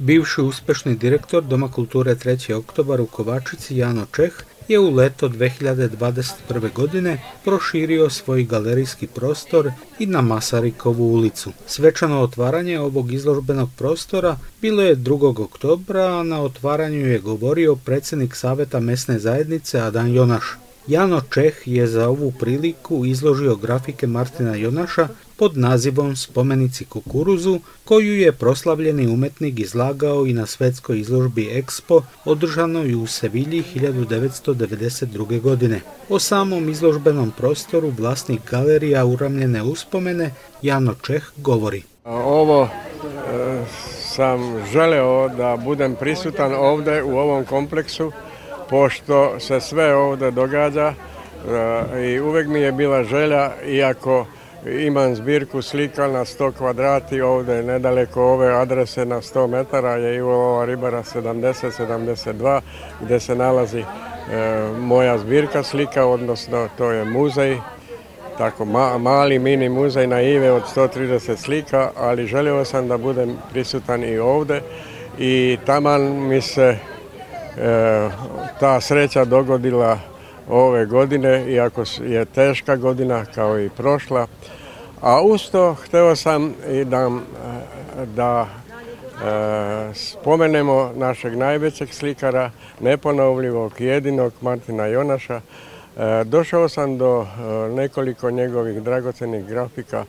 Bivši uspešni direktor Doma kulture 3. oktober u Kovačici Jano Čeh je u leto 2021. godine proširio svoj galerijski prostor i na Masarikovu ulicu. Svečano otvaranje ovog izložbenog prostora bilo je 2. oktobra, a na otvaranju je govorio predsjednik Saveta mesne zajednice Adam Jonaš. Jano Čeh je za ovu priliku izložio grafike Martina Jonaša pod nazivom Spomenici kukuruzu, koju je proslavljeni umetnik izlagao i na svjetskoj izložbi Expo održanoj u Sevilji 1992. godine. O samom izložbenom prostoru vlasnik galerija Uramljene uspomene Jano Čeh govori. Ovo sam želeo da budem prisutan ovdje u ovom kompleksu, pošto se sve ovdje događa i uvijek mi je bila želja, iako imam zbirku slika na 100 kvadrati ovdje, nedaleko ove adrese na 100 metara je Ivolova ribara 70-72 gdje se nalazi moja zbirka slika, odnosno to je muzej, tako mali mini muzej naive od 130 slika, ali želio sam da budem prisutan i ovdje i taman mi se ta sreća dogodila ove godine, iako je teška godina kao i prošla. A usto htio sam i da spomenemo našeg najvećeg slikara, neponovljivog, jedinog Martina Jonaša. Došao sam do nekoliko njegovih dragocenih grafika,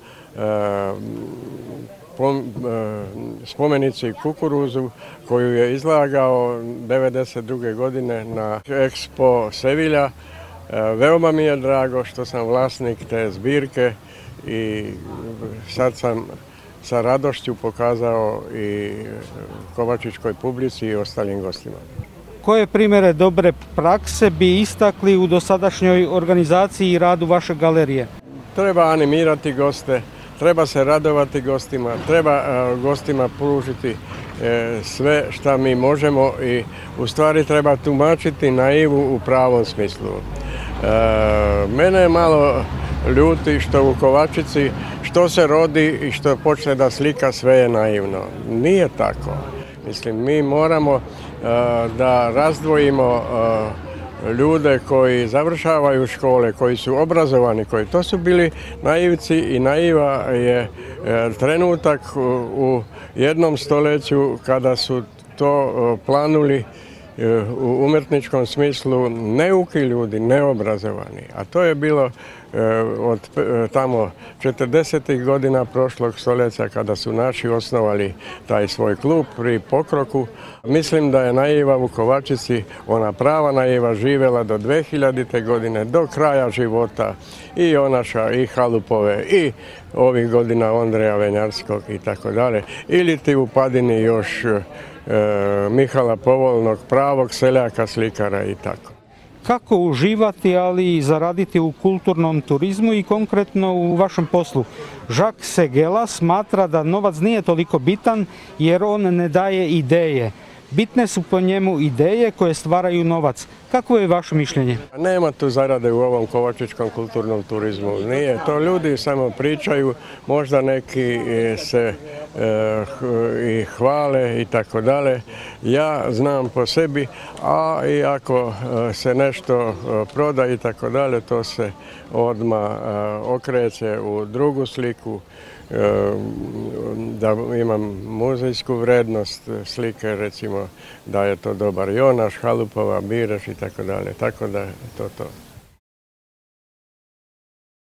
Spomenici kukuruzu, koju je izlagao 1992. godine na Expo Sevilla. Veoma mi je drago što sam vlasnik te zbirke i sad sam sa radošću pokazao i kovačičkoj publici i ostalim gostima. Koje primjere dobre prakse bi istakli u dosadašnjoj organizaciji i radu vaše galerije? Treba animirati goste. Treba se radovati gostima, treba gostima pružiti sve što mi možemo i u stvari treba tumačiti naivu u pravom smislu. Mene je malo ljuti što u Kovačici što se rodi i što počne da slika sve je naivno. Nije tako. Mislim, mi moramo da razdvojimo ljude koji završavaju škole, koji su obrazovani, koji to su bili naivci i naiva je trenutak u jednom stoljeću kada su to planuli u umjetničkom smislu neuki ljudi, neobrazovani. A to je bilo od tamo 40. godina prošlog stoljeća kada su naši osnovali taj svoj klub pri Pokroku. Mislim da je naiva u Kovačici, ona prava naiva živela do 2000. godine, do kraja života i Jonaša i Halupove i ovih godina Ondreja Venjarskog i tako dalje. Ili ti u padini još Mihala Povolnog, pravog seljaka slikara i tako. Kako uživati, ali i zaraditi u kulturnom turizmu i konkretno u vašem poslu? Žak Segela smatra da novac nije toliko bitan jer on ne daje ideje. Bitne su po njemu ideje koje stvaraju novac. Kako je vaše mišljenje? Nema tu zarade u ovom kovačičkom kulturnom turizmu. Nije. To ljudi samo pričaju, možda neki se i hvale i tako dalje. Ja znam po sebi, a i ako se nešto proda i tako dalje, to se odmah okreće u drugu sliku. Da imam muzejsku vrednost slike, recimo da je to dobar Jonaš, Halupova, Biroš i tako dalje, tako da je to to.